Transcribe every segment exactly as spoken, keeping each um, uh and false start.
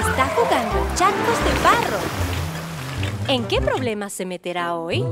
está jugando a charcos de barro. ¿En qué problema se meterá hoy?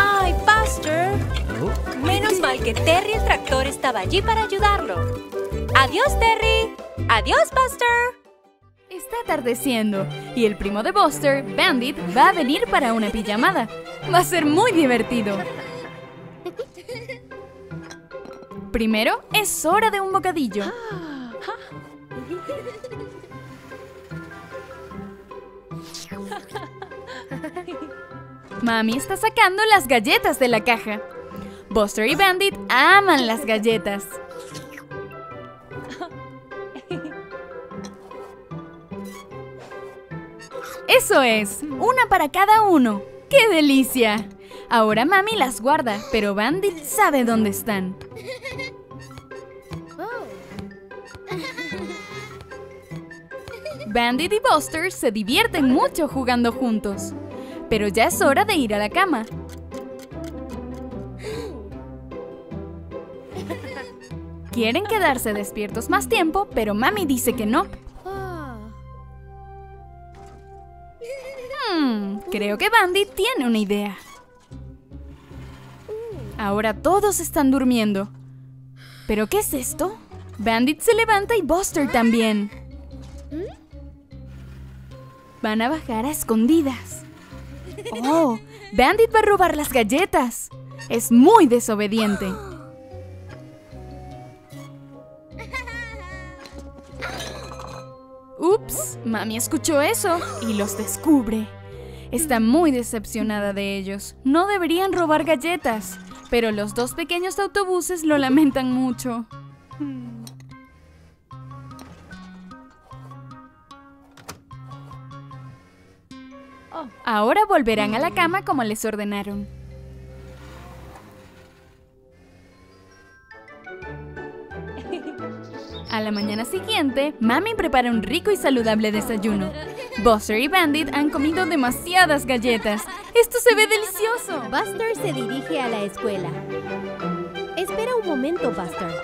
¡Ay, Buster! Menos mal que Terry el tractor estaba allí para ayudarlo. ¡Adiós, Terry! ¡Adiós, Buster! Está atardeciendo y el primo de Buster, Bandit, va a venir para una pijamada. Va a ser muy divertido. Primero, es hora de un bocadillo. Mami está sacando las galletas de la caja. Buster y Bandit aman las galletas. ¡Eso es! Una para cada uno. ¡Qué delicia! Ahora Mami las guarda, pero Bandit sabe dónde están. Bandit y Buster se divierten mucho jugando juntos. Pero ya es hora de ir a la cama. Quieren quedarse despiertos más tiempo, pero Mami dice que no. Hmm, creo que Bandit tiene una idea. Ahora todos están durmiendo. ¿Pero qué es esto? Bandit se levanta y Buster también. Van a bajar a escondidas. ¡Oh! Bandit va a robar las galletas. Es muy desobediente. Ups, Mami escuchó eso y los descubre. Está muy decepcionada de ellos. No deberían robar galletas, pero los dos pequeños autobuses lo lamentan mucho. Ahora volverán a la cama como les ordenaron. A la mañana siguiente, Mami prepara un rico y saludable desayuno. Buster y Bandit han comido demasiadas galletas. ¡Esto se ve delicioso! Buster se dirige a la escuela. Espera un momento, Buster.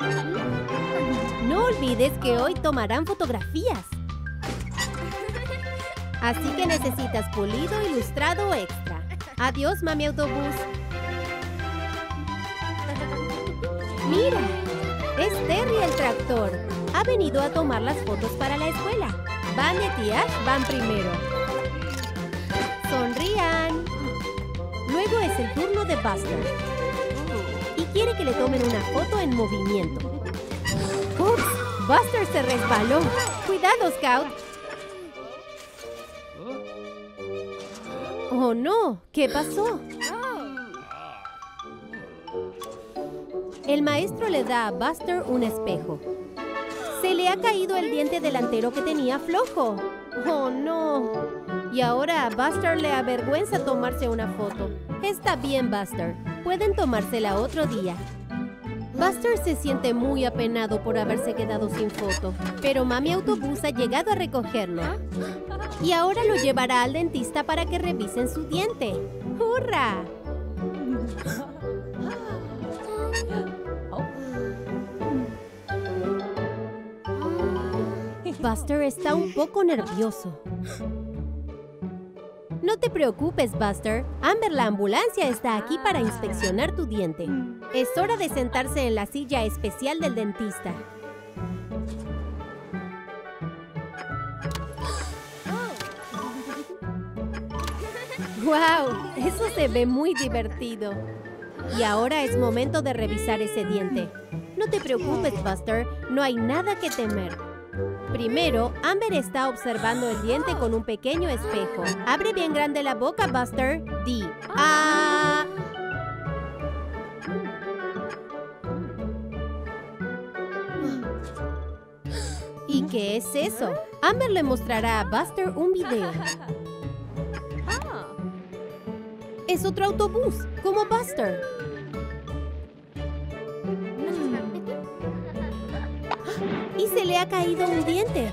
No olvides que hoy tomarán fotografías. Así que necesitas pulido ilustrado extra. Adiós, Mami Autobús. Mira, es Terry el tractor. Ha venido a tomar las fotos para la escuela. Bandit y Ash van primero. Sonrían. Luego es el turno de Buster. Y quiere que le tomen una foto en movimiento. ¡Ups! Buster se resbaló. Cuidado, Scout. ¡Oh, no! ¿Qué pasó? El maestro le da a Buster un espejo. Se le ha caído el diente delantero que tenía flojo. ¡Oh, no! Y ahora a Buster le avergüenza tomarse una foto. Está bien, Buster. Pueden tomársela otro día. Buster se siente muy apenado por haberse quedado sin foto. Pero Mami Autobús ha llegado a recogerlo. Y ahora lo llevará al dentista para que revisen su diente. ¡Hurra! Buster está un poco nervioso. No No te preocupes, Buster. Amber, la ambulancia está aquí para inspeccionar tu diente. Es hora de sentarse en la silla especial del dentista. ¡Guau! Eso se ve muy divertido. Y ahora es momento de revisar ese diente. No te preocupes, Buster. No hay nada que temer. Primero, Amber está observando el diente con un pequeño espejo. Abre bien grande la boca, Buster. Di. ¡Ah! ¿Y qué es eso? Amber le mostrará a Buster un video. Es otro autobús, como Buster. Y se le ha caído un diente.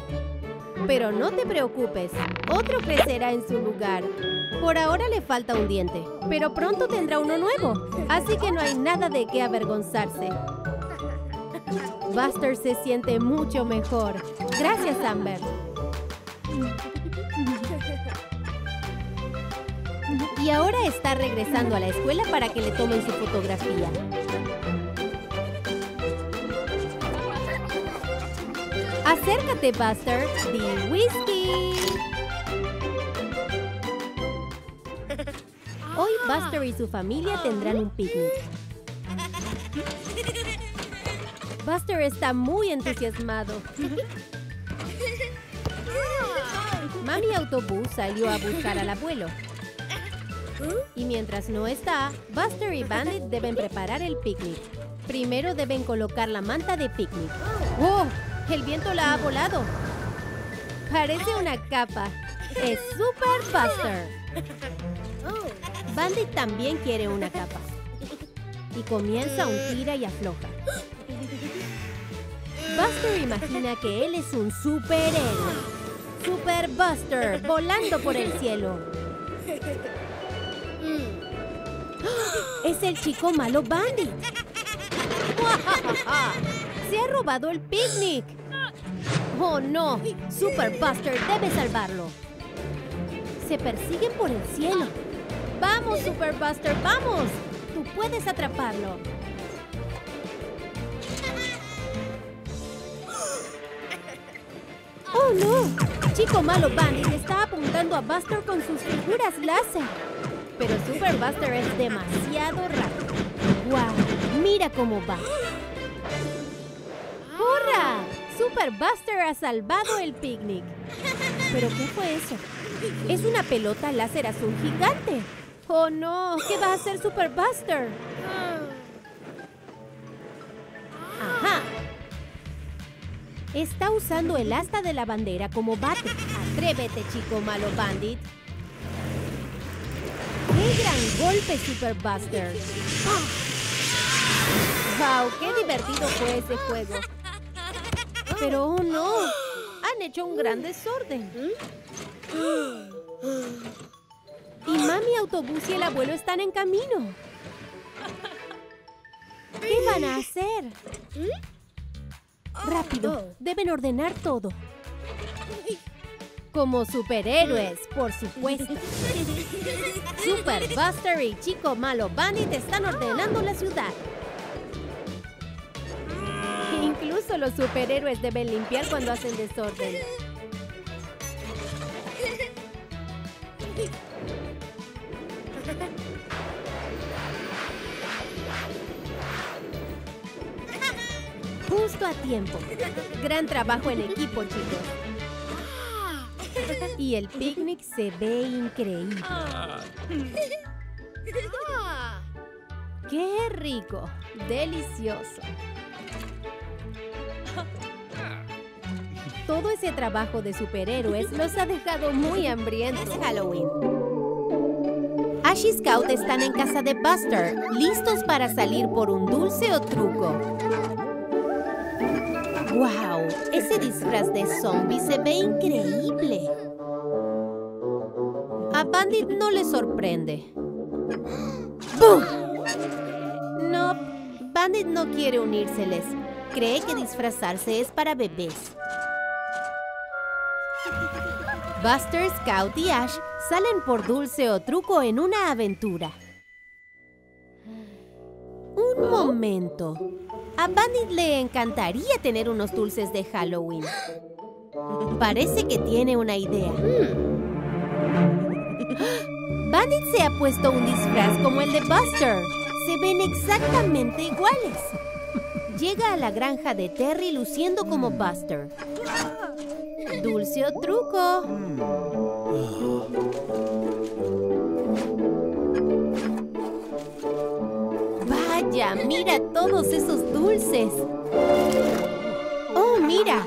Pero no te preocupes, otro crecerá en su lugar. Por ahora le falta un diente, pero pronto tendrá uno nuevo. Así que no hay nada de qué avergonzarse. Buster se siente mucho mejor. Gracias, Amber. Y ahora está regresando a la escuela para que le tomen su fotografía. Acércate, Buster. Di whisky. Hoy Buster y su familia tendrán un picnic. Buster está muy entusiasmado. Mami Autobús salió a buscar al abuelo. Y mientras no está, Buster y Bandit deben preparar el picnic. Primero deben colocar la manta de picnic. ¡Oh! El viento la ha volado. Parece una capa. ¡Es súper Buster! Bandit también quiere una capa. Y comienza un tira y afloja. Buster imagina que él es un superhéroe. ¡Super Buster! Volando por el cielo. ¡Es el chico malo Bandit! ¡Se ha robado el picnic! ¡Oh, no! ¡Super Buster debe salvarlo! ¡Se persiguen por el cielo! ¡Vamos, Super Buster, vamos! ¡Tú puedes atraparlo! ¡Oh, no! Chico malo Bandit está apuntando a Buster con sus figuras láser. Pero Super Buster es demasiado rápido. ¡Wow! ¡Mira cómo va! ¡Hurra! Super Buster ha salvado el picnic. ¿Pero qué fue eso? Es una pelota láser azul gigante. ¡Oh, no! ¿Qué va a hacer Super Buster? ¡Ajá! Está usando el asta de la bandera como bate. ¡Atrévete, chico malo Bandit! ¡Qué gran golpe, Super Buster! ¡Wow! ¡Qué divertido fue ese juego! ¡Pero oh no! Han hecho un gran desorden. Y Mami Autobús y el abuelo están en camino. ¿Qué van a hacer? ¡Rápido! Deben ordenar todo. Como superhéroes, por supuesto. Super Buster y Chico Malo Bandit están ordenando la ciudad. Incluso los superhéroes deben limpiar cuando hacen desorden. Justo a tiempo. Gran trabajo en equipo, chicos. Y el picnic se ve increíble. ¡Qué rico! ¡Delicioso! Todo ese trabajo de superhéroes los ha dejado muy hambrientos. Es Halloween. Ash y Scout están en casa de Buster, listos para salir por un dulce o truco. ¡Wow! Ese disfraz de zombie se ve increíble. A Bandit no le sorprende. ¡Bum! No, Bandit no quiere unírseles. Cree que disfrazarse es para bebés. Buster, Scout y Ash salen por dulce o truco en una aventura. Un momento. A Bandit le encantaría tener unos dulces de Halloween. Parece que tiene una idea. Bandit se ha puesto un disfraz como el de Buster. Se ven exactamente iguales. Llega a la granja de Terry luciendo como Buster. Dulce o truco. Vaya, mira todos esos dulces. Oh, mira.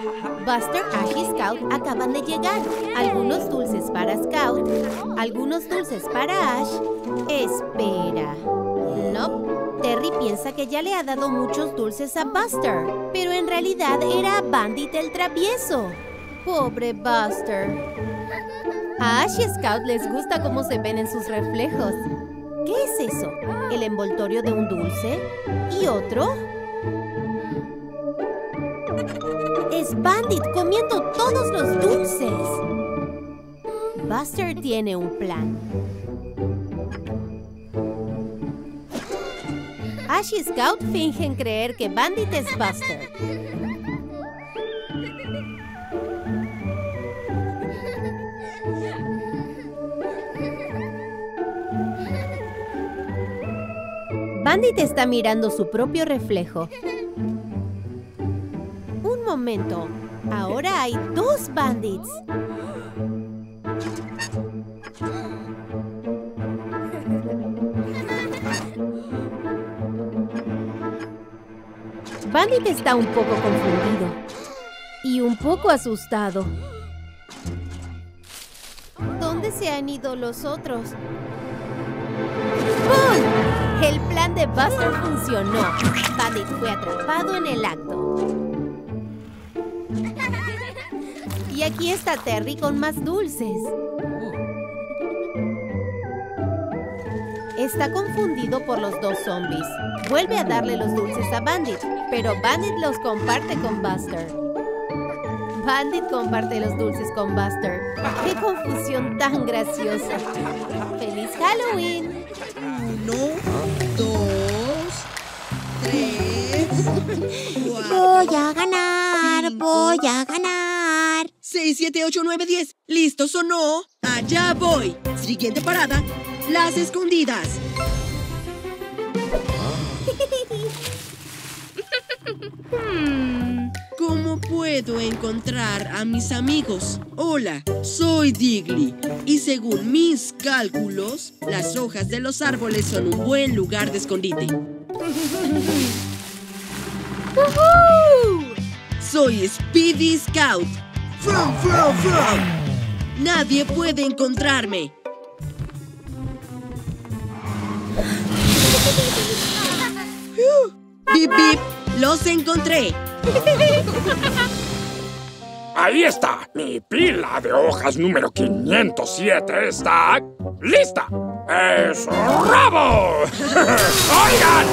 Buster, Ash y Scout acaban de llegar. Algunos dulces para Scout, algunos dulces para Ash. Espera. No, Terry piensa que ya le ha dado muchos dulces a Buster, pero en realidad era Bandit el travieso. ¡Pobre Buster! A Ash y Scout les gusta cómo se ven en sus reflejos. ¿Qué es eso? ¿El envoltorio de un dulce? ¿Y otro? ¡Es Bandit comiendo todos los dulces! Buster tiene un plan. Ash y Scout fingen creer que Bandit es Buster. Bandit está mirando su propio reflejo. Un momento. Ahora hay dos Bandits. Bandit está un poco confundido. Y un poco asustado. ¿Dónde se han ido los otros? ¡Bum! El plan de Buster funcionó. Bandit fue atrapado en el acto. Y aquí está Terry con más dulces. Está confundido por los dos zombies. Vuelve a darle los dulces a Bandit, pero Bandit los comparte con Buster. Bandit comparte los dulces con Buster. ¡Qué confusión tan graciosa! ¡Feliz Halloween! Uno, dos, tres, cuatro, voy a ganar, cinco, voy a ganar. Seis, siete, ocho, nueve, diez. ¿Listos o no? Allá voy. Siguiente parada, las escondidas. ¿Cómo puedo encontrar a mis amigos? Hola, soy Digley. Y según mis cálculos, las hojas de los árboles son un buen lugar de escondite. ¡Woohoo! Soy Speedy Scout. ¡Frum, frum, frum! Nadie puede encontrarme. ¡Bip, bip! ¡Los encontré! ¡Ahí está! Mi pila de hojas número quinientos siete está... ¡lista! ¡Es un robo! ¡Oigan!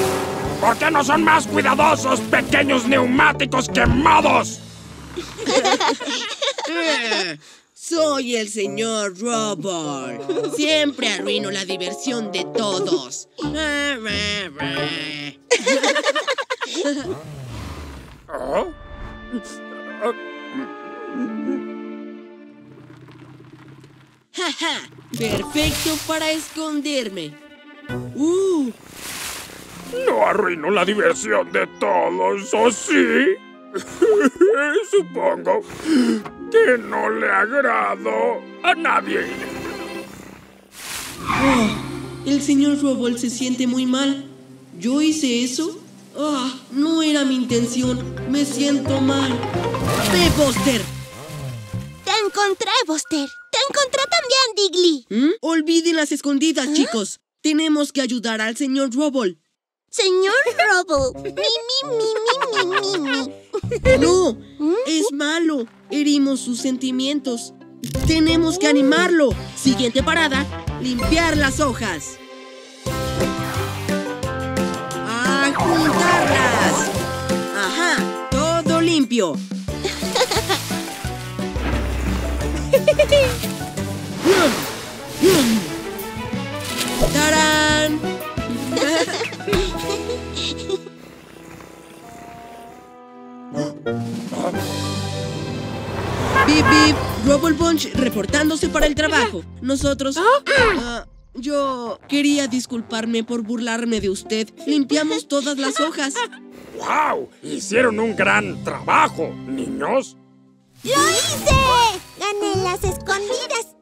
¿Por qué no son más cuidadosos, pequeños neumáticos quemados? eh, soy el señor Robot. Siempre arruino la diversión de todos. ¿Oh? ¡Ja, ja! ¡Perfecto para esconderme! ¡Uh! No arruino la diversión de todos, ¿o sí? Supongo que no le agrado a nadie. Oh, el señor Robot se siente muy mal. ¿Yo hice eso? ¡Ah! Oh, no era mi intención. Me siento mal. ¡Ve, Buster! ¡Te encontré, Buster! ¡Te encontré también, Digley! ¿Mm? Olviden las escondidas, ¿Ah? chicos. Tenemos que ayudar al señor Robot. ¡Señor Robot! ¡Mi, mi, mi, mi, mi, mi! ¡No! ¿Mm? ¡Es malo! Herimos sus sentimientos. ¡Tenemos que animarlo! Siguiente parada, limpiar las hojas. ¡Juntarlas! ¡Ajá! ¡Todo limpio! ¡Tarán! Bip, bip. Rubble Bunch reportándose para el trabajo. Nosotros... Uh, yo quería disculparme por burlarme de usted. Limpiamos todas las hojas. ¡Wow! Hicieron un gran trabajo, niños. ¡Lo hice! ¡Gané las escondidas!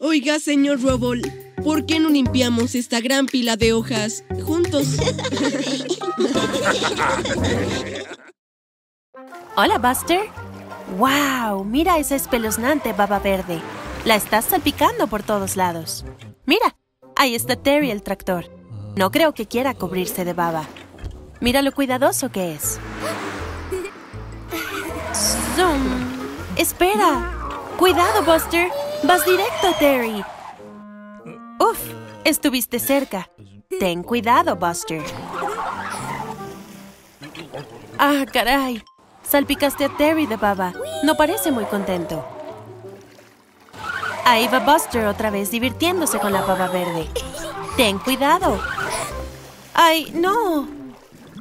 Oiga, señor Rubble, ¿por qué no limpiamos esta gran pila de hojas juntos? Hola, Buster. ¡Wow! Mira esa espeluznante baba verde. La estás salpicando por todos lados. Mira, ahí está Terry el tractor. No creo que quiera cubrirse de baba. Mira lo cuidadoso que es. ¡Zoom! ¡Espera! ¡Cuidado, Buster! ¡Vas directo, Terry! ¡Uf! Estuviste cerca. Ten cuidado, Buster. ¡Ah, caray! Salpicaste a Terry de baba. No parece muy contento. Ahí va Buster otra vez divirtiéndose con la baba verde. ¡Ten cuidado! ¡Ay, no!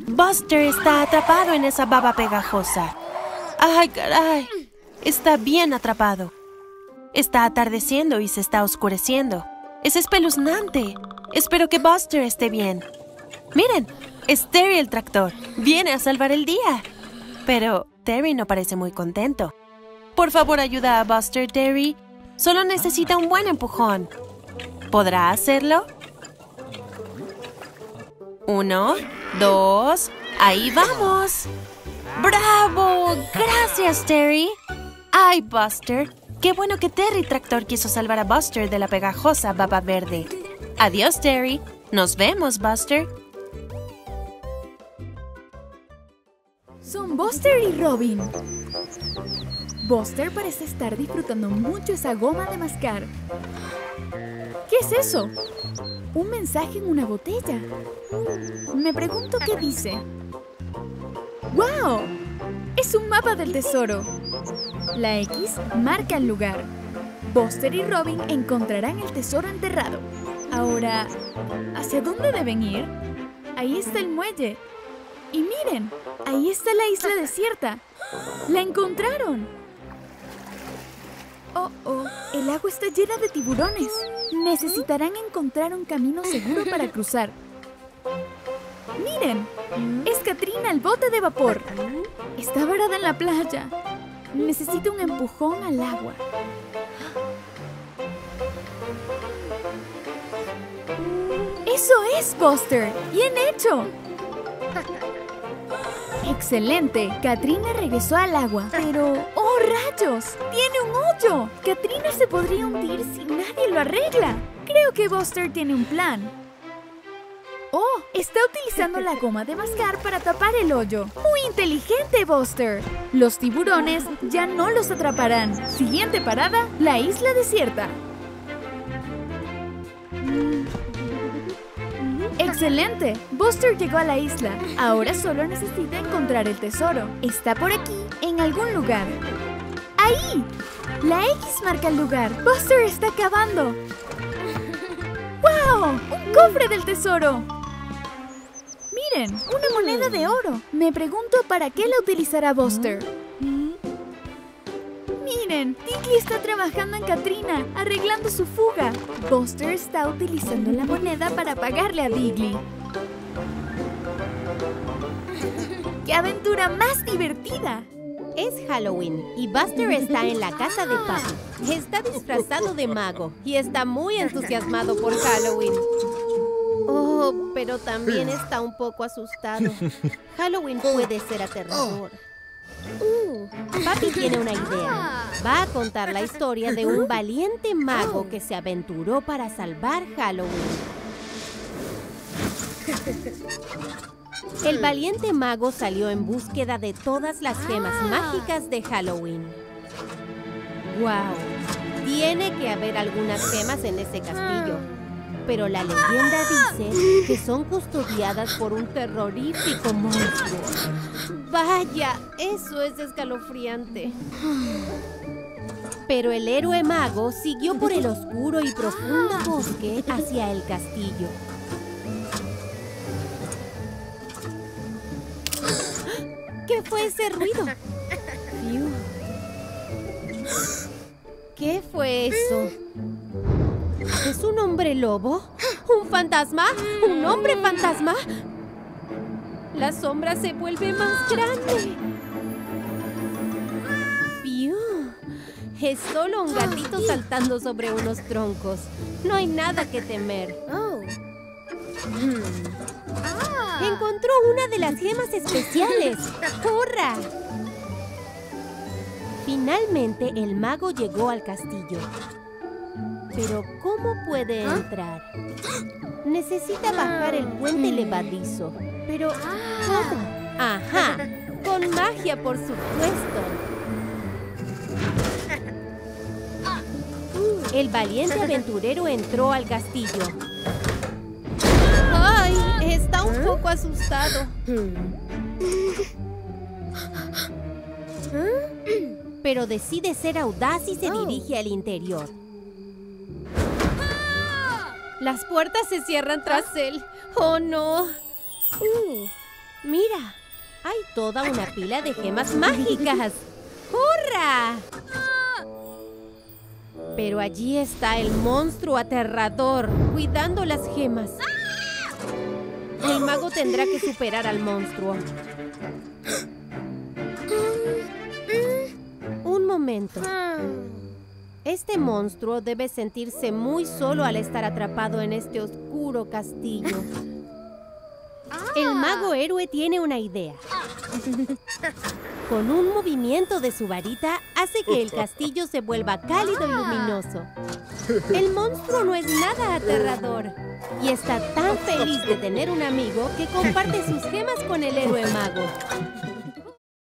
Buster está atrapado en esa baba pegajosa. ¡Ay, caray! Está bien atrapado. Está atardeciendo y se está oscureciendo. ¡Es espeluznante! Espero que Buster esté bien. ¡Miren! Es Terry el tractor. ¡Viene a salvar el día! Pero Terry no parece muy contento. Por favor, ayuda a Buster, Terry. Solo necesita un buen empujón. ¿Podrá hacerlo? Uno, dos... ¡Ahí vamos! ¡Bravo! ¡Gracias, Terry! ¡Ay, Buster! ¡Qué bueno que Terry Tractor quiso salvar a Buster de la pegajosa baba verde! ¡Adiós, Terry! ¡Nos vemos, Buster! Son Buster y Robin. Buster parece estar disfrutando mucho esa goma de mascar. ¿Qué es eso? Un mensaje en una botella. Me pregunto qué dice. ¡Wow! Es un mapa del tesoro. La X marca el lugar. Buster y Robin encontrarán el tesoro enterrado. Ahora, ¿hacia dónde deben ir? Ahí está el muelle. Y miren, ahí está la isla desierta. ¡La encontraron! Oh, oh, el agua está llena de tiburones. Necesitarán encontrar un camino seguro para cruzar. ¡Miren! Es Katrina el bote de vapor. Está varada en la playa. Necesita un empujón al agua. ¡Eso es, Buster! ¡Bien hecho! ¡Excelente! Katrina regresó al agua. Pero... ¡oh, rayos! ¡Tiene un hoyo! Katrina se podría hundir si nadie lo arregla. Creo que Buster tiene un plan. ¡Oh! Está utilizando la goma de mascar para tapar el hoyo. ¡Muy inteligente, Buster! Los tiburones ya no los atraparán. Siguiente parada, la isla desierta. ¡Excelente! Buster llegó a la isla. Ahora solo necesita encontrar el tesoro. Está por aquí, en algún lugar. ¡Ahí! La X marca el lugar. ¡Buster está cavando! ¡Wow! ¡Un cofre del tesoro! Miren, una moneda de oro. Me pregunto para qué la utilizará Buster. Miren, Digley está trabajando en Katrina, arreglando su fuga. Buster está utilizando la moneda para pagarle a Digley. ¡Qué aventura más divertida! Es Halloween y Buster está en la casa de Papi. Está disfrazado de mago y está muy entusiasmado por Halloween. Oh, pero también está un poco asustado. Halloween puede ser aterrador. Uh, Papi tiene una idea. Va a contar la historia de un valiente mago que se aventuró para salvar Halloween. El valiente mago salió en búsqueda de todas las gemas ah. mágicas de Halloween. ¡Wow! Tiene que haber algunas gemas en ese castillo. Pero la leyenda dice que son custodiadas por un terrorífico monstruo. ¡Vaya! Eso es escalofriante. Pero el héroe mago siguió por el oscuro y profundo bosque hacia el castillo. ¿Qué fue ese ruido? ¿Qué fue eso? ¿Es un hombre lobo? ¿Un fantasma? ¿Un hombre fantasma? La sombra se vuelve más grande. ¡Piu! Es solo un gatito saltando sobre unos troncos. No hay nada que temer. Oh. Hmm. Encontró una de las gemas especiales. ¡Hurra! Finalmente, el mago llegó al castillo. Pero, ¿cómo puede entrar? Necesita bajar el puente levadizo. Pero, ¿cómo? ¡Ajá! Con magia, por supuesto. El valiente aventurero entró al castillo. ¡Ay! Está un poco asustado. Pero decide ser audaz y se dirige al interior. Las puertas se cierran tras él. ¡Oh, no! Uh, ¡Mira! Hay toda una pila de gemas mágicas. ¡Hurra! Pero allí está el monstruo aterrador, cuidando las gemas. El mago tendrá que superar al monstruo. Un momento. Este monstruo debe sentirse muy solo al estar atrapado en este oscuro castillo. El mago héroe tiene una idea. Con un movimiento de su varita, hace que el castillo se vuelva cálido y luminoso. El monstruo no es nada aterrador. Y está tan feliz de tener un amigo que comparte sus gemas con el héroe mago.